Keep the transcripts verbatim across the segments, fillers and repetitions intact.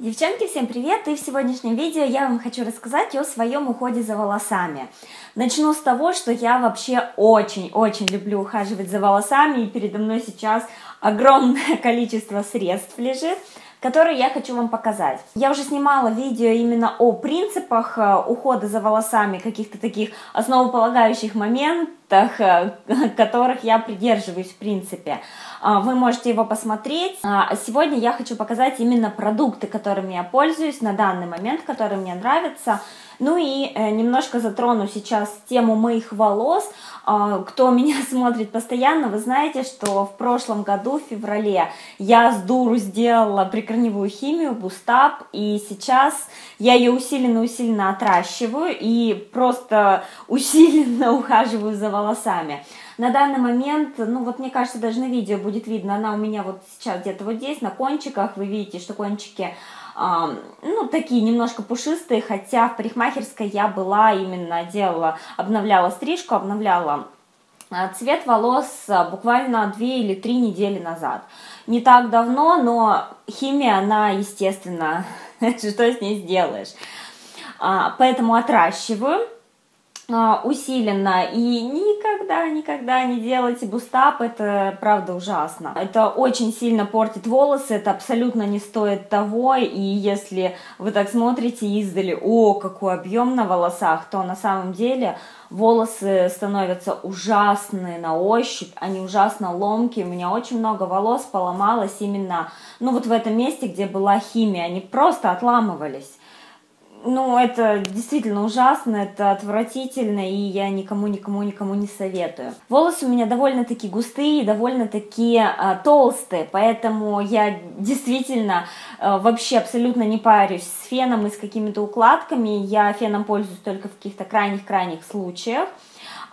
Девчонки, всем привет! И в сегодняшнем видео я вам хочу рассказать о своем уходе за волосами. Начну с того, что я вообще очень-очень люблю ухаживать за волосами, и передо мной сейчас огромное количество средств лежит, которые я хочу вам показать. Я уже снимала видео именно о принципах ухода за волосами, каких-то таких основополагающих моментах, которых я придерживаюсь в принципе. Вы можете его посмотреть. Сегодня я хочу показать именно продукты, которыми я пользуюсь на данный момент, которые мне нравятся. Ну и немножко затрону сейчас тему моих волос. Кто меня смотрит постоянно, вы знаете, что в прошлом году, в феврале, я с дуру сделала прикорневую химию, BOOST UP, и сейчас я ее усиленно-усиленно отращиваю и просто усиленно ухаживаю за волосами. На данный момент, ну вот мне кажется, даже на видео будет видно, она у меня вот сейчас где-то вот здесь, на кончиках, вы видите, что кончики... ну, такие немножко пушистые, хотя в парикмахерской я была, именно делала, обновляла стрижку, обновляла цвет волос буквально две или три недели назад. Не так давно, но химия, она, естественно, что с ней сделаешь. Поэтому отращиваю усиленно и никогда, никогда не делайте BOOST UP, это правда ужасно. Это очень сильно портит волосы, это абсолютно не стоит того, и если вы так смотрите издали, о, какой объем на волосах, то на самом деле волосы становятся ужасные на ощупь, они ужасно ломкие, у меня очень много волос поломалось именно, ну вот в этом месте, где была химия, они просто отламывались. Ну, это действительно ужасно, это отвратительно, и я никому, никому, никому не советую. Волосы у меня довольно-таки густые, довольно-таки э, толстые, поэтому я действительно э, вообще абсолютно не парюсь с феном и с какими-то укладками. Я феном пользуюсь только в каких-то крайних-крайних случаях.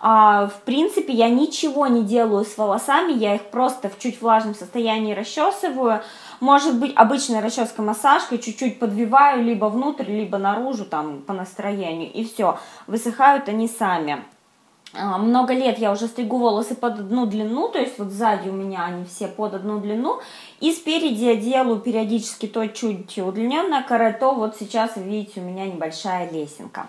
А, в принципе, я ничего не делаю с волосами, я их просто в чуть влажном состоянии расчесываю. Может быть, обычная расческа-массажка, чуть-чуть подвиваю либо внутрь, либо наружу, там, по настроению, и все. Высыхают они сами. Много лет я уже стригу волосы под одну длину, то есть вот сзади у меня они все под одну длину, и спереди я делаю периодически то чуть удлиненное каре, то вот сейчас, видите, у меня небольшая лесенка.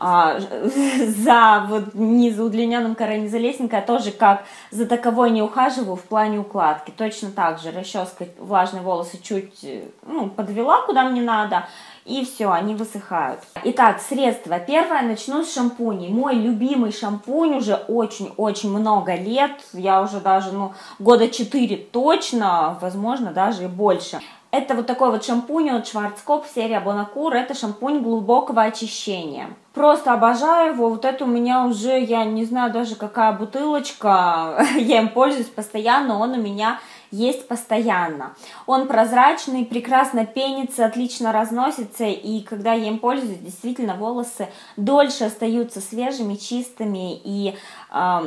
А, за, вот, не за удлиненным каре, не за лесенкой, а тоже как за таковой не ухаживаю в плане укладки. Точно так же расческой влажные волосы чуть, ну, подвела, куда мне надо, и все, они высыхают. Итак, средства. Первое, начну с шампуней. Мой любимый шампунь уже очень-очень много лет, я уже даже, ну, года четыре точно, возможно, даже и больше. Это вот такой вот шампунь от Schwarzkopf, серия Bonacur, это шампунь глубокого очищения. Просто обожаю его, вот это у меня уже, я не знаю даже какая бутылочка, я им пользуюсь постоянно, он у меня есть постоянно. Он прозрачный, прекрасно пенится, отлично разносится, и когда я им пользуюсь, действительно волосы дольше остаются свежими, чистыми, и э,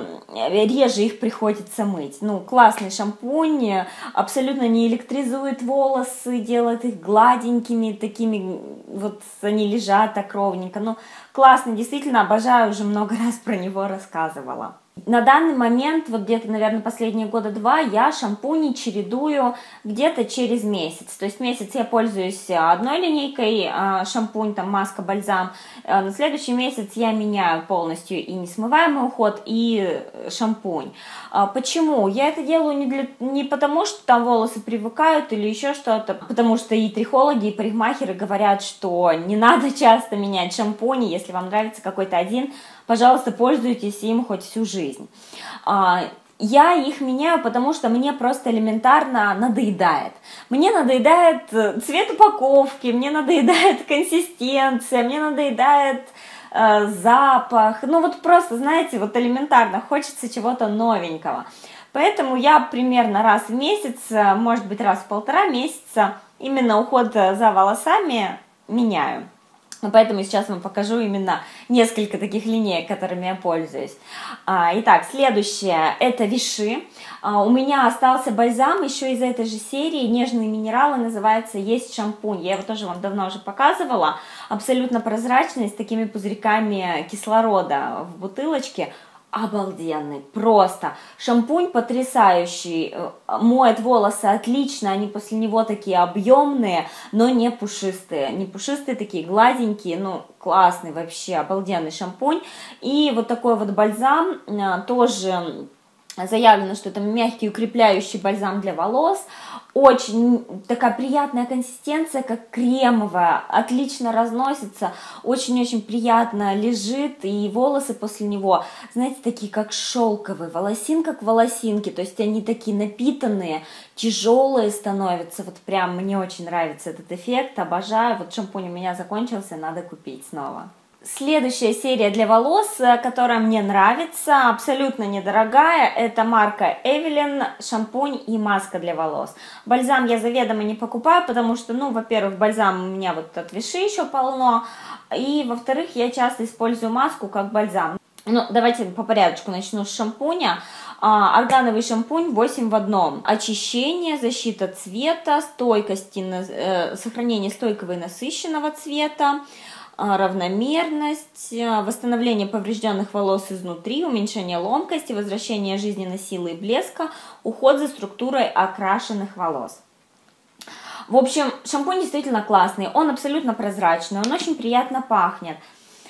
реже их приходится мыть. Ну, классный шампунь, абсолютно не электризует волосы, делает их гладенькими, такими вот они лежат так ровненько. Ну, классный, действительно обожаю, уже много раз про него рассказывала. На данный момент, вот где-то, наверное, последние года два, я шампуни чередую где-то через месяц. То есть месяц я пользуюсь одной линейкой, шампунь, там, маска, бальзам. На следующий месяц я меняю полностью и несмываемый уход, и шампунь. Почему? Я это делаю не, для... не потому, что там волосы привыкают или еще что-то, потому что и трихологи, и парикмахеры говорят, что не надо часто менять шампуни, если вам нравится какой-то один, пожалуйста, пользуйтесь им хоть всю жизнь. Я их меняю, потому что мне просто элементарно надоедает. Мне надоедает цвет упаковки, мне надоедает консистенция, мне надоедает э, запах. Ну вот просто, знаете, вот элементарно хочется чего-то новенького. Поэтому я примерно раз в месяц, может быть раз в полтора месяца, именно уход за волосами меняю. Поэтому сейчас вам покажу именно несколько таких линеек, которыми я пользуюсь. Итак, следующее, это Vichy. У меня остался бальзам еще из этой же серии, нежные минералы, называется, есть шампунь. Я его тоже вам давно уже показывала, абсолютно прозрачный, с такими пузырьками кислорода в бутылочке. обалденный, просто. Шампунь потрясающий, моет волосы отлично, они после него такие объемные, но не пушистые. Не пушистые, такие гладенькие, ну классный вообще, обалденный шампунь. И вот такой вот бальзам, тоже заявлено, что это мягкий укрепляющий бальзам для волос. Очень такая приятная консистенция, как кремовая, отлично разносится, очень-очень приятно лежит, и волосы после него, знаете, такие как шелковые, волосинка к волосинке, то есть они такие напитанные, тяжелые становятся, вот прям мне очень нравится этот эффект, обожаю, вот шампунь у меня закончился, надо купить снова. Следующая серия для волос, которая мне нравится, абсолютно недорогая, это марка Evelyn, шампунь и маска для волос. Бальзам я заведомо не покупаю, потому что, ну, во-первых, бальзам у меня вот от Vichy еще полно, и, во-вторых, я часто использую маску как бальзам. Ну, давайте по порядочку начну с шампуня. А, органовый шампунь восемь в одном. Очищение, защита цвета, стойкость, э, сохранение стойкого и насыщенного цвета, равномерность, восстановление поврежденных волос изнутри, уменьшение ломкости, возвращение жизненной силы и блеска, уход за структурой окрашенных волос. В общем, шампунь действительно классный, он абсолютно прозрачный, он очень приятно пахнет,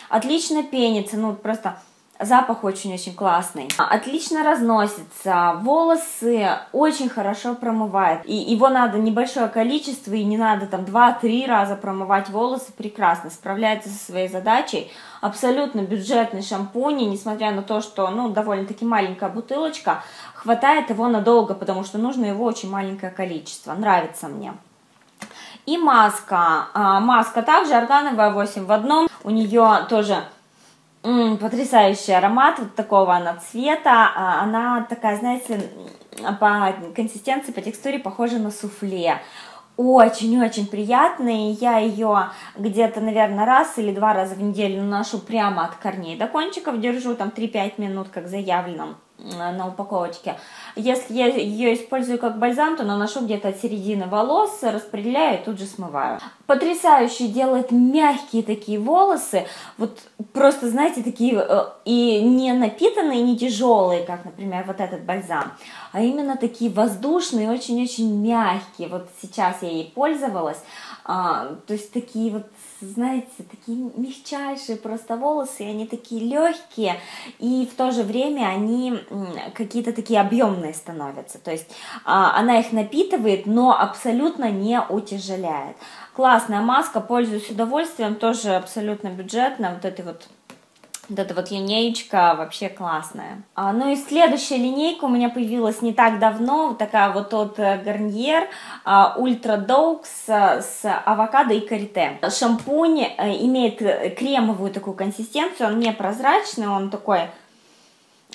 отлично пенится, ну просто запах очень-очень классный, отлично разносится, волосы очень хорошо промывает, и его надо небольшое количество, и не надо там два-три раза промывать волосы, прекрасно справляется со своей задачей, абсолютно бюджетный шампунь, и несмотря на то, что, ну, довольно-таки маленькая бутылочка, хватает его надолго, потому что нужно его очень маленькое количество, нравится мне. И маска, маска также органовая восемь в одном, у нее тоже М-м, потрясающий аромат, вот такого она цвета, она такая, знаете, по консистенции, по текстуре похожа на суфле, очень-очень приятный, я ее где-то, наверное, раз или два раза в неделю наношу прямо от корней до кончиков, держу там три-пять минут, как заявлено на упаковочке. Если я ее использую как бальзам, то наношу где-то от середины волос, распределяю и тут же смываю. Потрясающе делает мягкие такие волосы, вот просто, знаете, такие и не напитанные, и не тяжелые, как, например, вот этот бальзам, а именно такие воздушные, очень-очень мягкие. Вот сейчас я ей пользовалась, а, то есть такие вот, знаете, такие мягчайшие просто волосы, они такие легкие, и в то же время они какие-то такие объемные становятся, то есть а, она их напитывает, но абсолютно не утяжеляет. Классная маска, пользуюсь удовольствием, тоже абсолютно бюджетно, вот этой вот Вот эта вот линеечка вообще классная. А, ну и следующая линейка у меня появилась не так давно. Вот такая вот от Garnier, Ultra Dox с авокадо и карите. Шампунь имеет кремовую такую консистенцию, он не прозрачный, он такой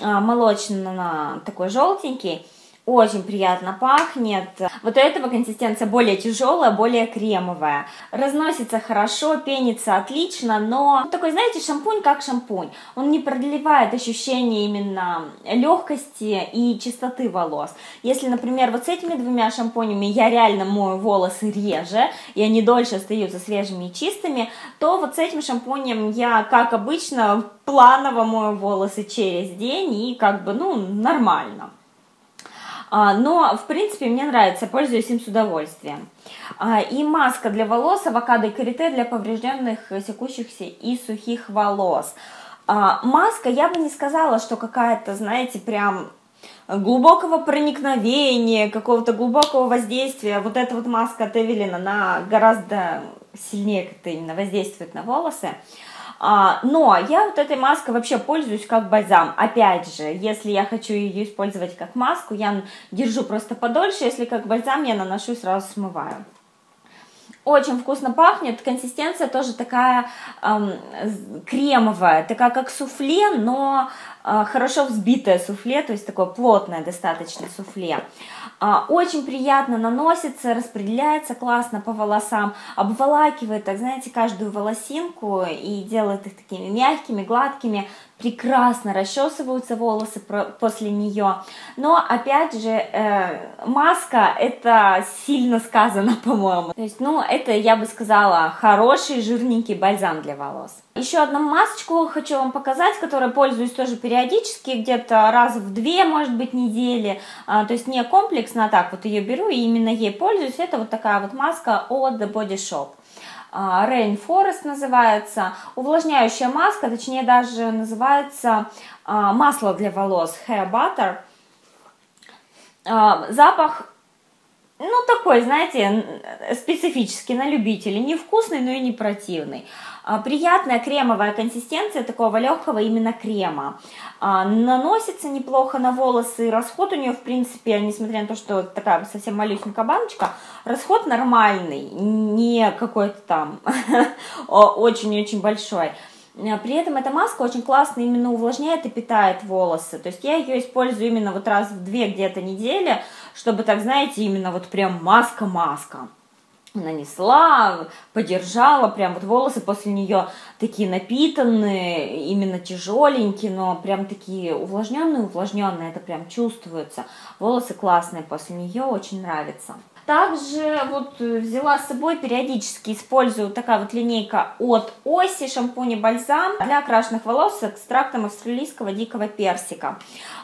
молочно такой желтенький. Очень приятно пахнет. Вот у этого консистенция более тяжелая, более кремовая. Разносится хорошо, пенится отлично, но такой, знаете, шампунь как шампунь. Он не продлевает ощущение именно легкости и чистоты волос. Если, например, вот с этими двумя шампунями я реально мою волосы реже, и они дольше остаются свежими и чистыми, то вот с этим шампунем я, как обычно, планово мою волосы через день и как бы, ну, нормально. Но, в принципе, мне нравится, пользуюсь им с удовольствием. И маска для волос, авокадо и карите для поврежденных, секущихся и сухих волос. Маска, я бы не сказала, что какая-то, знаете, прям глубокого проникновения, какого-то глубокого воздействия. Вот эта вот маска от Evelyn, она гораздо сильнее как-то именно воздействует на волосы. Но я вот этой маской вообще пользуюсь как бальзам. Опять же, если я хочу ее использовать как маску, я держу просто подольше. Если как бальзам, я наношу и сразу смываю. Очень вкусно пахнет. Консистенция тоже такая эм, кремовая, такая как суфле, но э, хорошо взбитое суфле, то есть такое плотное достаточно суфле. Э, очень приятно наносится, распределяется классно по волосам, обволакивает, так знаете, каждую волосинку и делает их такими мягкими, гладкими. Прекрасно расчесываются волосы после нее, но опять же э, маска это сильно сказано, по-моему. То есть, ну, Это, я бы сказала, хороший жирненький бальзам для волос. Еще одну масочку хочу вам показать, которой пользуюсь тоже периодически, где-то раз в две, может быть, недели. То есть не комплексно, а так вот ее беру и именно ей пользуюсь. Это вот такая вот маска от The Body Shop. Rainforest называется, увлажняющая маска, точнее даже называется масло для волос, hair butter. Запах, ну такой, знаете, специфический, на любителя, невкусный, но и не противный. Приятная кремовая консистенция такого легкого именно крема. Наносится неплохо на волосы, расход у нее, в принципе, несмотря на то, что такая совсем малюсенькая баночка, расход нормальный, не какой-то там очень-очень большой. При этом эта маска очень классно именно увлажняет и питает волосы. То есть я ее использую именно вот раз в две где-то недели, чтобы, так знаете, именно вот прям маска-маска. Нанесла, подержала, прям вот волосы после нее такие напитанные, именно тяжеленькие, но прям такие увлажненные, увлажненные, это прям чувствуется. Волосы классные после нее, очень нравится. Также вот взяла с собой, периодически использую такая вот линейка от Оси, шампунь и бальзам для окрашенных волос с экстрактом австралийского дикого персика.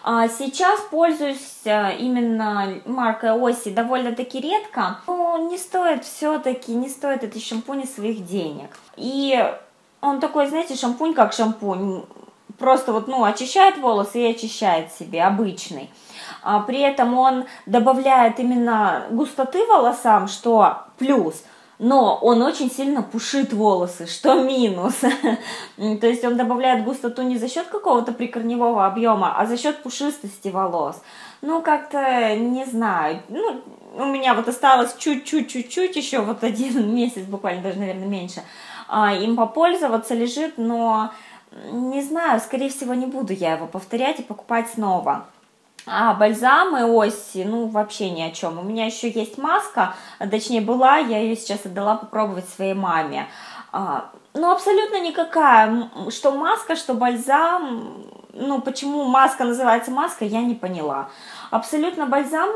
Сейчас пользуюсь именно маркой Оси довольно-таки редко, но не стоит все-таки, не стоит эти шампуни своих денег. И он такой, знаете, шампунь как шампунь. Просто вот, ну, очищает волосы и очищает себе, обычный. А при этом он добавляет именно густоты волосам, что плюс, но он очень сильно пушит волосы, что минус. То есть он добавляет густоту не за счет какого-то прикорневого объема, а за счет пушистости волос. Ну, как-то, не знаю, ну, у меня вот осталось чуть-чуть-чуть-чуть, еще вот один месяц, буквально даже, наверное, меньше, им попользоваться лежит, но... Не знаю, скорее всего, не буду я его повторять и покупать снова. А бальзамы Оси, ну, вообще ни о чем. У меня еще есть маска, точнее, была, я ее сейчас отдала попробовать своей маме. А, ну, абсолютно никакая, что маска, что бальзам, ну, почему маска называется маской, я не поняла. Абсолютно бальзам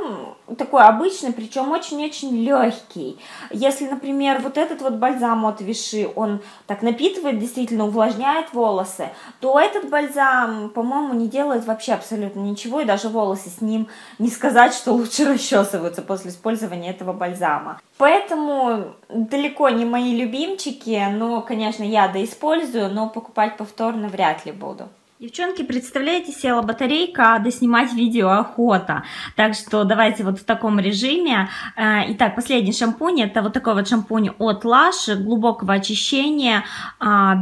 такой обычный, причем очень-очень легкий. Если, например, вот этот вот бальзам от Vichy, он так напитывает, действительно увлажняет волосы, то этот бальзам, по-моему, не делает вообще абсолютно ничего, и даже волосы с ним не сказать, что лучше расчесываются после использования этого бальзама. Поэтому далеко не мои любимчики, но, конечно, я доиспользую, но покупать повторно вряд ли буду. Девчонки, представляете, села батарейка, а доснимать видео охота. Так что давайте вот в таком режиме. Итак, последний шампунь. Это вот такой вот шампунь от Lush, глубокого очищения.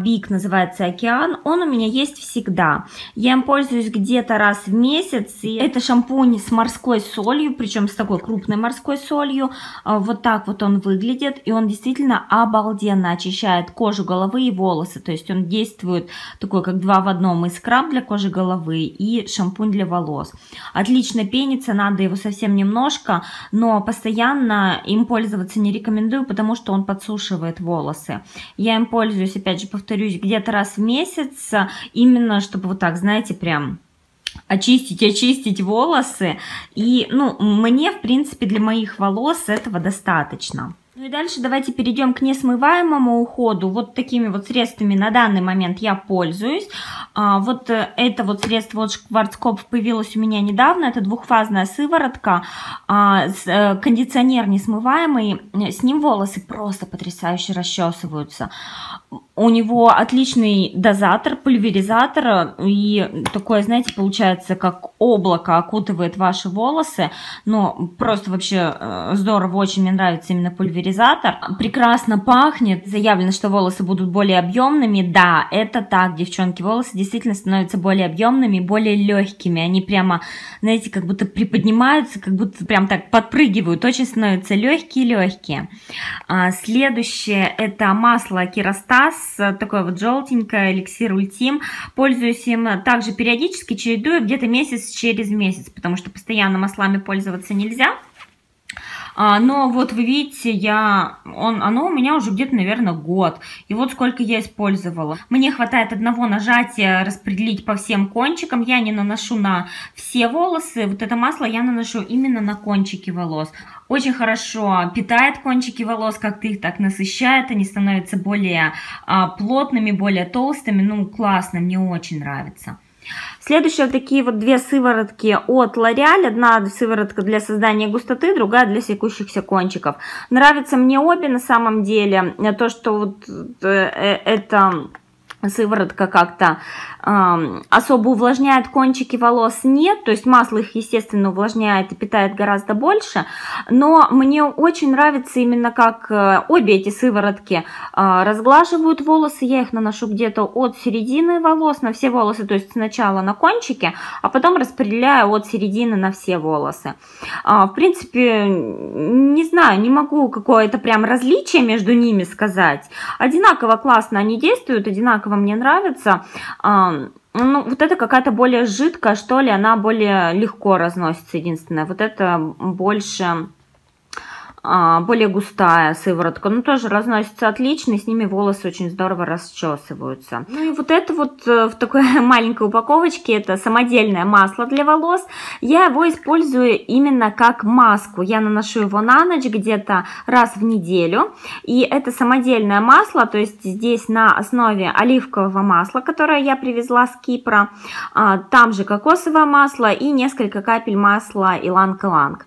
Биг называется Океан. Он у меня есть всегда. Я им пользуюсь где-то раз в месяц. И это шампунь с морской солью, причем с такой крупной морской солью. Вот так вот он выглядит. И он действительно обалденно очищает кожу, головы и волосы. То есть он действует такой, как два в одном из скраб для кожи головы и шампунь для волос. Отлично пенится, надо его совсем немножко, но постоянно им пользоваться не рекомендую, потому что он подсушивает волосы. Я им пользуюсь, опять же, повторюсь, где-то раз в месяц, именно чтобы вот так, знаете, прям... очистить, очистить волосы. И, ну, мне, в принципе, для моих волос этого достаточно. Ну и дальше давайте перейдем к несмываемому уходу. Вот такими вот средствами на данный момент я пользуюсь. А, вот это вот средство от Schwarzkopf появилось у меня недавно. Это двухфазная сыворотка, а, с, а, кондиционер несмываемый. С ним волосы просто потрясающе расчесываются. У него отличный дозатор, пульверизатор, и такое, знаете, получается, как облако окутывает ваши волосы, но просто вообще здорово, очень мне нравится именно пульверизатор, прекрасно пахнет, заявлено, что волосы будут более объемными, да, это так, девчонки, волосы действительно становятся более объемными, более легкими, они прямо, знаете, как будто приподнимаются, как будто прям так подпрыгивают, очень становятся легкие-легкие. Следующее, это масло Керастase, такое вот желтенькое, эликсир Ультим. Пользуюсь им также периодически, чередую где-то месяц через месяц, потому что постоянно маслами пользоваться нельзя. А, но вот вы видите, я, он, оно у меня уже где-то, наверное, год. И вот сколько я использовала. Мне хватает одного нажатия распределить по всем кончикам. Я не наношу на все волосы. Вот это масло я наношу именно на кончики волос. Очень хорошо питает кончики волос, как-то их так насыщает. Они становятся более а, плотными, более толстыми. Ну, классно, мне очень нравится. Следующие такие вот две сыворотки от L'Oreal. Одна сыворотка для создания густоты, другая для секущихся кончиков. Нравятся мне обе на самом деле. То, что вот это... сыворотка как-то э, особо увлажняет кончики волос, нет, то есть масло их, естественно, увлажняет и питает гораздо больше, но мне очень нравится именно как э, обе эти сыворотки э, разглаживают волосы, я их наношу где-то от середины волос на все волосы, то есть сначала на кончики, а потом распределяю от середины на все волосы. Э, в принципе, не знаю, не могу какое-то прям различие между ними сказать, одинаково классно они действуют, одинаково мне нравится. Ну, вот это какая-то более жидкая, что ли, она более легко разносится, единственное. Вот это больше, более густая сыворотка. Ну, тоже разносится отлично, и с ними волосы очень здорово расчесываются. Ну, и вот это вот в такой маленькой упаковочке, это самодельное масло для волос. Я его использую именно как маску. Я наношу его на ночь где-то раз в неделю. И это самодельное масло, то есть здесь на основе оливкового масла, которое я привезла с Кипра. Там же кокосовое масло и несколько капель масла иланг-иланг.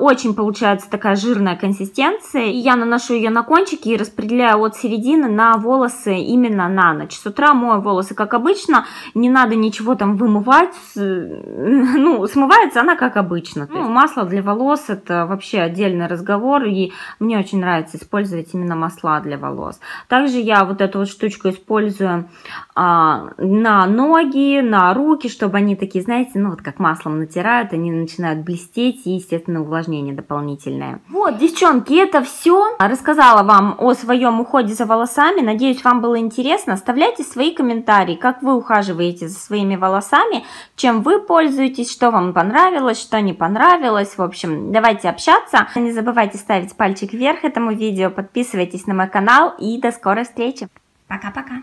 Очень получается такая жирная консистенция. И я наношу ее на кончики и распределяю от середины на волосы именно на ночь. С утра мою волосы, как обычно, не надо ничего там вымывать. Ну, смывается она, как обычно. Ну, масло для волос – это вообще отдельный разговор. И мне очень нравится использовать именно масла для волос. Также я вот эту вот штучку использую а, на ноги, на руки, чтобы они такие, знаете, ну вот как маслом натирают, они начинают блестеть и, естественно, увлажнение дополнительное. Вот, девчонки, это все. Рассказала вам о своем уходе за волосами. Надеюсь, вам было интересно. Оставляйте свои комментарии, как вы ухаживаете за своими волосами, чем вы пользуетесь, что вам понравилось, что не понравилось. В общем, давайте общаться. Не забывайте ставить пальчик вверх этому видео, подписывайтесь на мой канал и до скорой встречи. Пока-пока.